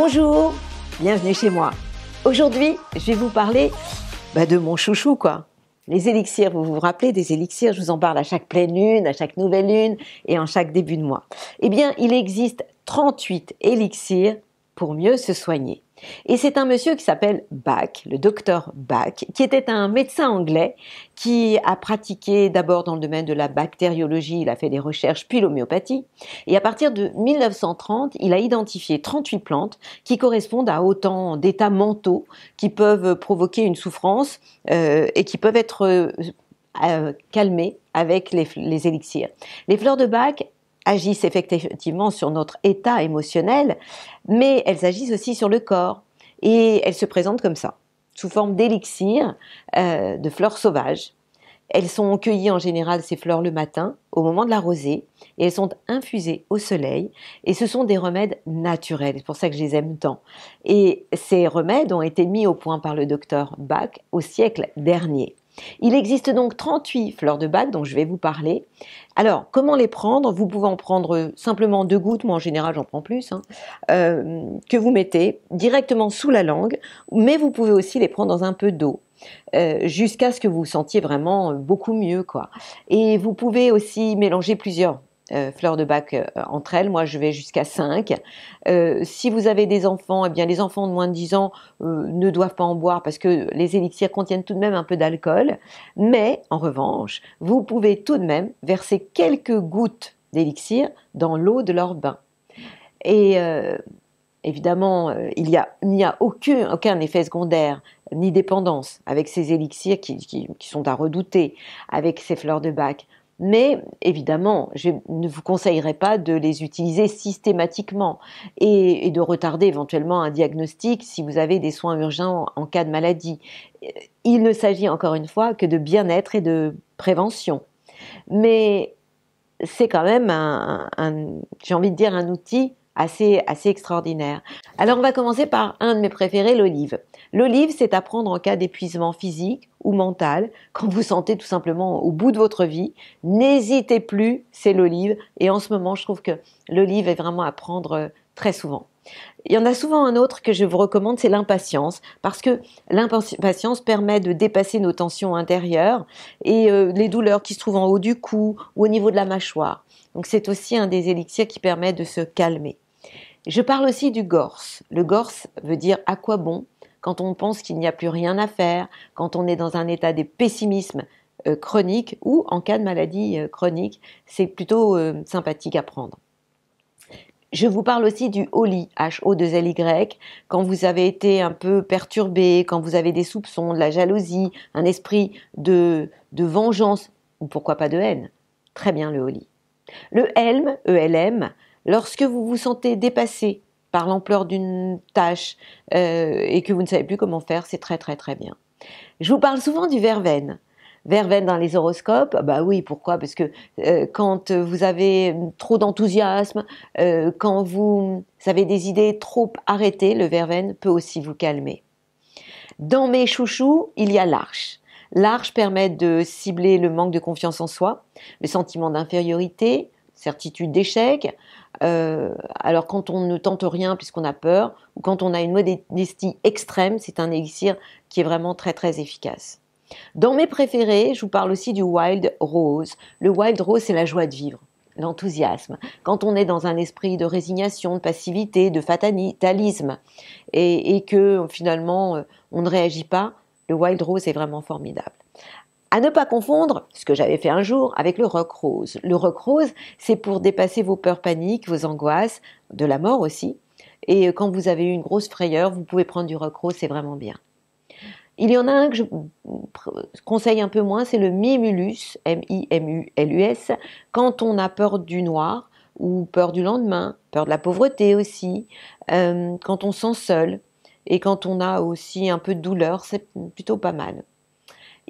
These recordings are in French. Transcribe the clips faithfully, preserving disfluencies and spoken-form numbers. Bonjour, bienvenue chez moi. Aujourd'hui, je vais vous parler bah, de mon chouchou, quoi. Les élixirs, vous vous rappelez des élixirs, je vous en parle à chaque pleine lune, à chaque nouvelle lune et en chaque début de mois. Eh bien, il existe trente-huit élixirs pour mieux se soigner. Et c'est un monsieur qui s'appelle Bach, le docteur Bach, qui était un médecin anglais qui a pratiqué d'abord dans le domaine de la bactériologie, il a fait des recherches, puis l'homéopathie. Et à partir de mille neuf cent trente, il a identifié trente-huit plantes qui correspondent à autant d'états mentaux qui peuvent provoquer une souffrance euh, et qui peuvent être euh, euh, calmés avec les, les élixirs. Les fleurs de Bach agissent effectivement sur notre état émotionnel, mais elles agissent aussi sur le corps. Et elles se présentent comme ça, sous forme d'élixirs, euh, de fleurs sauvages. Elles sont cueillies en général, ces fleurs, le matin, au moment de la rosée, et elles sont infusées au soleil, et ce sont des remèdes naturels, c'est pour ça que je les aime tant. Et ces remèdes ont été mis au point par le docteur Bach au siècle dernier. Il existe donc trente-huit fleurs de Bach dont je vais vous parler. Alors, comment les prendre? Vous pouvez en prendre simplement deux gouttes, moi en général j'en prends plus, hein, euh, que vous mettez directement sous la langue, mais vous pouvez aussi les prendre dans un peu d'eau, euh, jusqu'à ce que vous vous sentiez vraiment beaucoup mieux, quoi. Et vous pouvez aussi mélanger plusieurs Euh, fleurs de Bach euh, entre elles, moi je vais jusqu'à cinq. Euh, si vous avez des enfants, eh bien les enfants de moins de dix ans euh, ne doivent pas en boire parce que les élixirs contiennent tout de même un peu d'alcool, mais en revanche, vous pouvez tout de même verser quelques gouttes d'élixir dans l'eau de leur bain. Et euh, évidemment, euh, il n'y a, il y a aucun, aucun effet secondaire ni dépendance avec ces élixirs qui, qui, qui sont à redouter avec ces fleurs de Bach. Mais évidemment, je ne vous conseillerais pas de les utiliser systématiquement et, et de retarder éventuellement un diagnostic si vous avez des soins urgents en, en cas de maladie. Il ne s'agit encore une fois que de bien-être et de prévention. Mais c'est quand même, un, un, j'ai envie de dire, un outil assez, assez extraordinaire. Alors on va commencer par un de mes préférés, l'olive. L'olive, c'est à prendre en cas d'épuisement physique ou mental, quand vous sentez tout simplement au bout de votre vie. N'hésitez plus, c'est l'olive. Et en ce moment, je trouve que l'olive est vraiment à prendre très souvent. Il y en a souvent un autre que je vous recommande, c'est l'impatience, parce que l'impatience permet de dépasser nos tensions intérieures et euh, les douleurs qui se trouvent en haut du cou ou au niveau de la mâchoire. Donc c'est aussi un des élixirs qui permet de se calmer. Je parle aussi du gorse. Le gorse veut dire à quoi bon quand on pense qu'il n'y a plus rien à faire, quand on est dans un état de pessimisme euh, chronique ou en cas de maladie euh, chronique, c'est plutôt euh, sympathique à prendre. Je vous parle aussi du Holi, H O deux L Y, quand vous avez été un peu perturbé, quand vous avez des soupçons, de la jalousie, un esprit de, de vengeance ou pourquoi pas de haine. Très bien le Holi. Le Helm, E L M, lorsque vous vous sentez dépassé par l'ampleur d'une tâche euh, et que vous ne savez plus comment faire, c'est très très très bien. Je vous parle souvent du verveine. Verveine dans les horoscopes, bah oui, pourquoi? Parce que euh, quand vous avez trop d'enthousiasme, euh, quand vous avez des idées trop arrêtées, le verveine peut aussi vous calmer. Dans mes chouchous, il y a l'arche. L'arche permet de cibler le manque de confiance en soi, le sentiment d'infériorité, certitude d'échec. Euh, alors quand on ne tente rien puisqu'on a peur, ou quand on a une modestie extrême, c'est un élixir qui est vraiment très très efficace. Dans mes préférés, je vous parle aussi du Wild Rose. Le Wild Rose, c'est la joie de vivre, l'enthousiasme. Quand on est dans un esprit de résignation, de passivité, de fatalisme, et, et que finalement on ne réagit pas, le Wild Rose est vraiment formidable. À ne pas confondre, ce que j'avais fait un jour, avec le rock rose. Le rock rose, c'est pour dépasser vos peurs paniques, vos angoisses, de la mort aussi. Et quand vous avez eu une grosse frayeur, vous pouvez prendre du rock rose, c'est vraiment bien. Il y en a un que je conseille un peu moins, c'est le Mimulus, M I M U L U S. Quand on a peur du noir, ou peur du lendemain, peur de la pauvreté aussi, euh, quand on sent seul, et quand on a aussi un peu de douleur, c'est plutôt pas mal.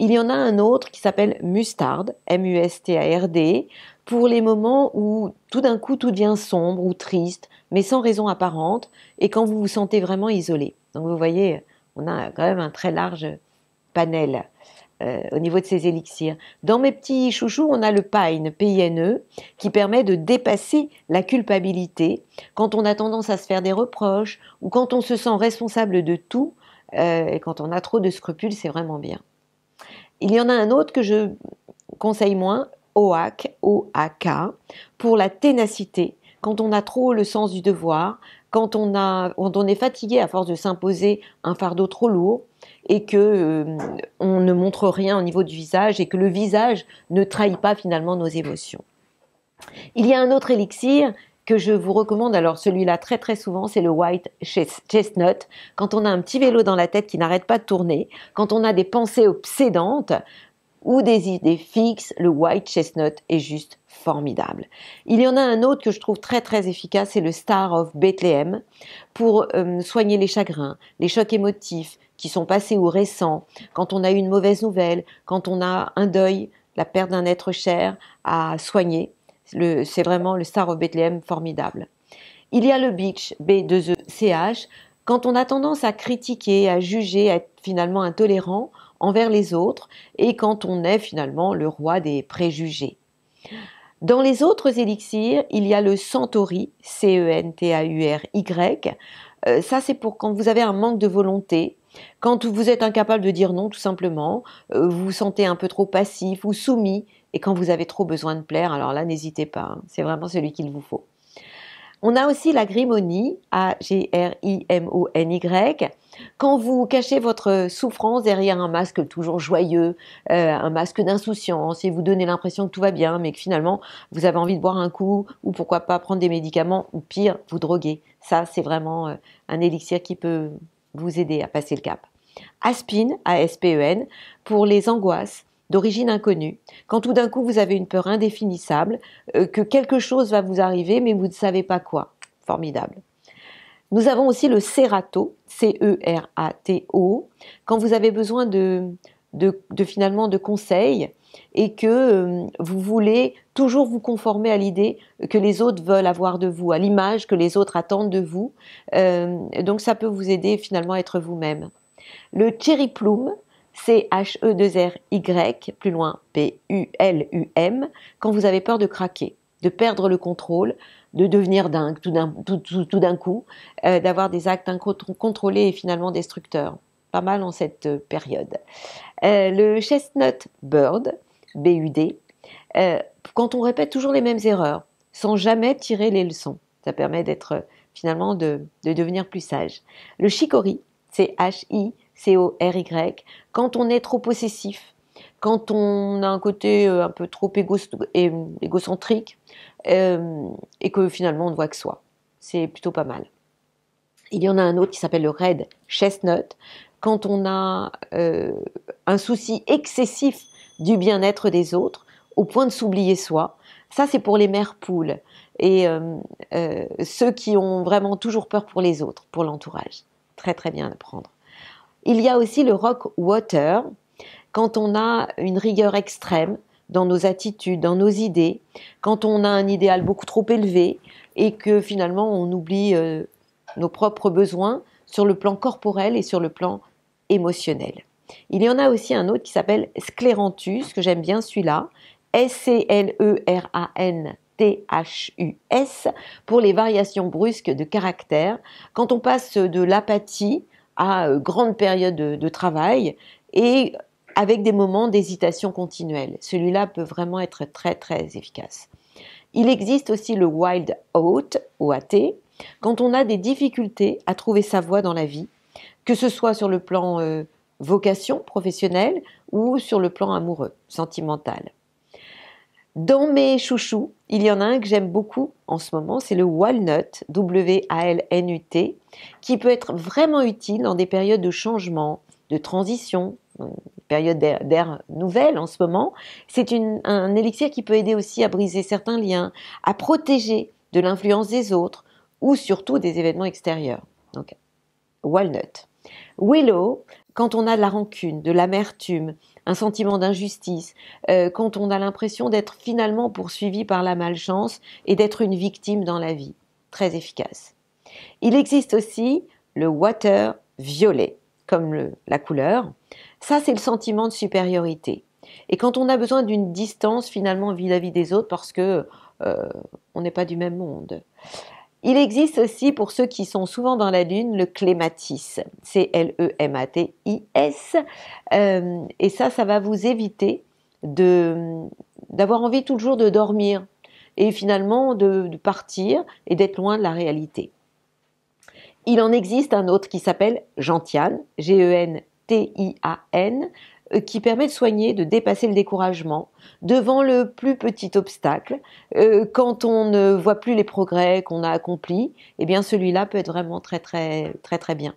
Il y en a un autre qui s'appelle mustarde, M U S T A R D, pour les moments où tout d'un coup tout devient sombre ou triste, mais sans raison apparente, et quand vous vous sentez vraiment isolé. Donc vous voyez, on a quand même un très large panel. euh, au niveau de ces élixirs. Dans mes petits chouchous, on a le pine, P I N E, qui permet de dépasser la culpabilité quand on a tendance à se faire des reproches ou quand on se sent responsable de tout euh, et quand on a trop de scrupules, c'est vraiment bien. Il y en a un autre que je conseille moins, O A K, O A K, pour la ténacité. Quand on a trop le sens du devoir, quand on, a, quand on est fatigué à force de s'imposer un fardeau trop lourd et que euh, on ne montre rien au niveau du visage et que le visage ne trahit pas finalement nos émotions. Il y a un autre élixir que je vous recommande, alors celui-là très très souvent, c'est le white chestnut. Quand on a un petit vélo dans la tête qui n'arrête pas de tourner, quand on a des pensées obsédantes ou des idées fixes, le white chestnut est juste formidable. Il y en a un autre que je trouve très très efficace, c'est le Star of Bethlehem, pour euh, soigner les chagrins, les chocs émotifs qui sont passés ou récents, quand on a eu une mauvaise nouvelle, quand on a un deuil, la perte d'un être cher à soigner. C'est vraiment le Star of Bethlehem formidable. Il y a le Beach, B deux E C H, quand on a tendance à critiquer, à juger, à être finalement intolérant envers les autres et quand on est finalement le roi des préjugés. Dans les autres élixirs, il y a le Centauri, C E N T A U R Y. Euh, ça, c'est pour quand vous avez un manque de volonté, quand vous êtes incapable de dire non tout simplement, euh, vous vous sentez un peu trop passif ou soumis et quand vous avez trop besoin de plaire, alors là, n'hésitez pas, hein, c'est vraiment celui qu'il vous faut. On a aussi la grimonie, A G R I M O N Y. Quand vous cachez votre souffrance derrière un masque toujours joyeux, euh, un masque d'insouciance, et vous donnez l'impression que tout va bien, mais que finalement, vous avez envie de boire un coup, ou pourquoi pas prendre des médicaments, ou pire, vous droguer. Ça, c'est vraiment euh, un élixir qui peut vous aider à passer le cap. Aspen, A S P E N, pour les angoisses d'origine inconnue, quand tout d'un coup vous avez une peur indéfinissable, euh, que quelque chose va vous arriver mais vous ne savez pas quoi. Formidable. Nous avons aussi le Cerato, C E R A T O, quand vous avez besoin de, de, de finalement de conseils et que euh, vous voulez toujours vous conformer à l'idée que les autres veulent avoir de vous, à l'image que les autres attendent de vous. Euh, donc ça peut vous aider finalement à être vous-même. Le Cherry Plum, C H E deux R Y, plus loin P U L U M, quand vous avez peur de craquer, de perdre le contrôle, de devenir dingue tout d'un tout, tout, tout d'un coup, euh, d'avoir des actes incontrôlés et finalement destructeurs. Pas mal en cette période. Euh, le chestnut bird, B U D, euh, quand on répète toujours les mêmes erreurs, sans jamais tirer les leçons. Ça permet d'être finalement de, de devenir plus sage. Le chicory, C H I C O R Y, quand on est trop possessif, quand on a un côté un peu trop égocentrique euh, et que finalement on ne voit que soi. C'est plutôt pas mal. Il y en a un autre qui s'appelle le Red Chestnut, quand on a euh, un souci excessif du bien-être des autres au point de s'oublier soi. Ça, c'est pour les mères poules et euh, euh, ceux qui ont vraiment toujours peur pour les autres, pour l'entourage. Très très bien à prendre. Il y a aussi le rock water, quand on a une rigueur extrême dans nos attitudes, dans nos idées, quand on a un idéal beaucoup trop élevé et que finalement on oublie euh, nos propres besoins sur le plan corporel et sur le plan émotionnel. Il y en a aussi un autre qui s'appelle Scléranthus, que j'aime bien celui-là, S C L E R A N T H U S, pour les variations brusques de caractère, quand on passe de l'apathie à grande période de, de travail et avec des moments d'hésitation continuelle. Celui-là peut vraiment être très très efficace. Il existe aussi le wild oat, O A T, quand on a des difficultés à trouver sa voie dans la vie, que ce soit sur le plan euh, vocation professionnelle ou sur le plan amoureux, sentimental. Dans mes chouchous, il y en a un que j'aime beaucoup en ce moment, c'est le walnut, W A L N U T, qui peut être vraiment utile dans des périodes de changement, de transition, période d'ère nouvelle en ce moment. C'est un élixir qui peut aider aussi à briser certains liens, à protéger de l'influence des autres ou surtout des événements extérieurs. Donc, walnut. Willow, quand on a de la rancune, de l'amertume, un sentiment d'injustice, euh, quand on a l'impression d'être finalement poursuivi par la malchance et d'être une victime dans la vie. Très efficace. Il existe aussi le water violet, comme le, la couleur, Ça, c'est le sentiment de supériorité. Et quand on a besoin d'une distance finalement vis-à-vis des autres parce que euh, on n'est pas du même monde. Il existe aussi, pour ceux qui sont souvent dans la lune, le clématis, C L E M A T I S, euh, et ça, ça va vous éviter de d'avoir envie toujours de dormir et finalement de, de partir et d'être loin de la réalité. Il en existe un autre qui s'appelle gentiane, G E N T I A N, qui permet de soigner, de dépasser le découragement devant le plus petit obstacle. Euh, quand on ne voit plus les progrès qu'on a accomplis, eh bien celui-là peut être vraiment très très très très bien.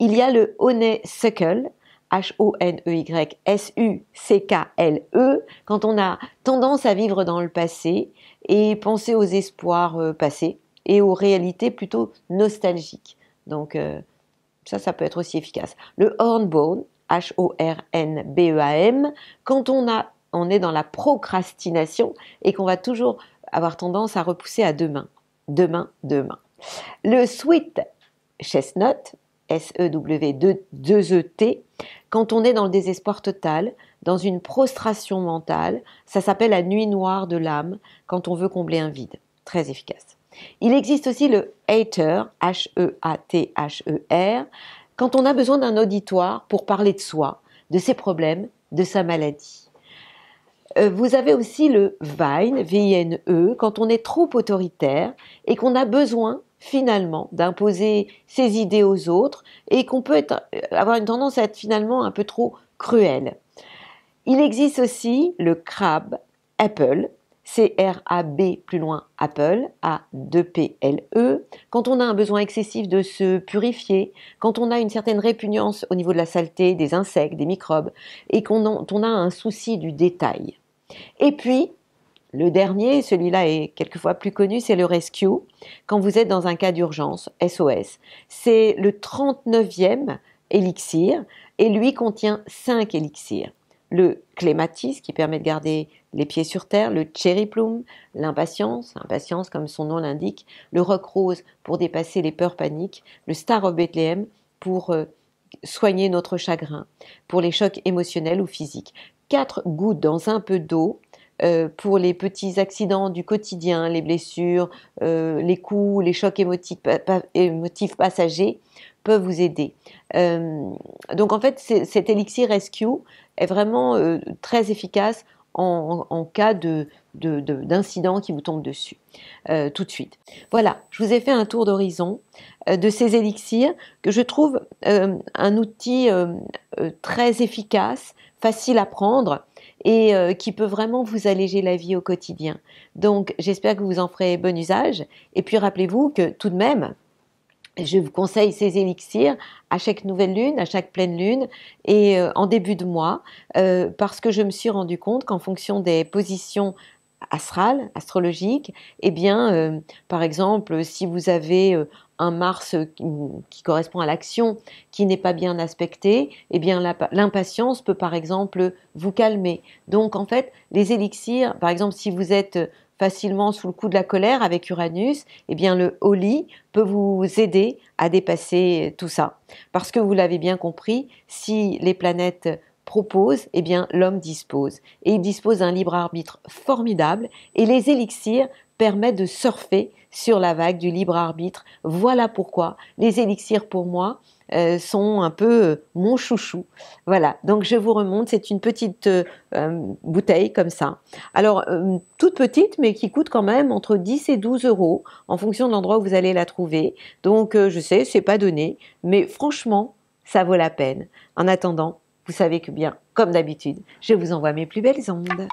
Il y a le honeysuckle, H O N E Y S U C K L E, quand on a tendance à vivre dans le passé et penser aux espoirs euh, passés et aux réalités plutôt nostalgiques. Donc euh, ça, ça peut être aussi efficace. Le hornbone, H O R N B E A M, quand on, a, on est dans la procrastination et qu'on va toujours avoir tendance à repousser à demain, demain, demain. Le sweet chestnut, S E W deux E T, quand on est dans le désespoir total, dans une prostration mentale, ça s'appelle la nuit noire de l'âme, quand on veut combler un vide, très efficace. Il existe aussi le hater, H E A T H E R, quand on a besoin d'un auditoire pour parler de soi, de ses problèmes, de sa maladie. Euh, vous avez aussi le vine, V I N E, quand on est trop autoritaire et qu'on a besoin finalement d'imposer ses idées aux autres et qu'on peut être, avoir une tendance à être finalement un peu trop cruel. Il existe aussi le crabe, Apple, C R A B plus loin Apple, A deux P L E, quand on a un besoin excessif de se purifier, quand on a une certaine répugnance au niveau de la saleté, des insectes, des microbes, et qu'on on a un souci du détail. Et puis, le dernier, celui-là est quelquefois plus connu, c'est le Rescue, quand vous êtes dans un cas d'urgence, S O S. C'est le trente-neuvième élixir, et lui contient cinq élixirs. Le clématis, qui permet de garder les pieds sur terre, le cherry plum, l'impatience, impatience comme son nom l'indique, le roc rose pour dépasser les peurs paniques, le star of Bethléem pour euh, soigner notre chagrin, pour les chocs émotionnels ou physiques. Quatre gouttes dans un peu d'eau euh, pour les petits accidents du quotidien, les blessures, euh, les coups, les chocs émotifs, pa- émotifs passagers peuvent vous aider. Euh, donc en fait, cet élixir Rescue est vraiment euh, très efficace En, en cas de, de, de, d'incident qui vous tombe dessus, euh, tout de suite. Voilà, je vous ai fait un tour d'horizon euh, de ces élixirs que je trouve euh, un outil euh, euh, très efficace, facile à prendre et euh, qui peut vraiment vous alléger la vie au quotidien. Donc, j'espère que vous en ferez bon usage. Et puis, rappelez-vous que tout de même, je vous conseille ces élixirs à chaque nouvelle lune, à chaque pleine lune et euh, en début de mois euh, parce que je me suis rendu compte qu'en fonction des positions astrales, astrologiques, eh bien, euh, par exemple, si vous avez euh, un Mars qui, qui correspond à l'action, qui n'est pas bien aspecté, eh bien, la, l'impatience peut par exemple vous calmer. Donc, en fait, les élixirs, par exemple, si vous êtes facilement sous le coup de la colère avec Uranus, eh bien le Holi peut vous aider à dépasser tout ça. Parce que vous l'avez bien compris, si les planètes proposent, eh bien l'homme dispose. Et il dispose d'un libre arbitre formidable et les élixirs permettent de surfer sur la vague du libre arbitre. Voilà pourquoi les élixirs pour moi euh, sont un peu euh, mon chouchou. Voilà, donc je vous remonte, c'est une petite euh, bouteille comme ça. Alors, euh, toute petite, mais qui coûte quand même entre dix et douze euros en fonction de l'endroit où vous allez la trouver. Donc, euh, je sais, c'est pas donné, mais franchement, ça vaut la peine. En attendant, vous savez que bien, comme d'habitude, je vous envoie mes plus belles ondes.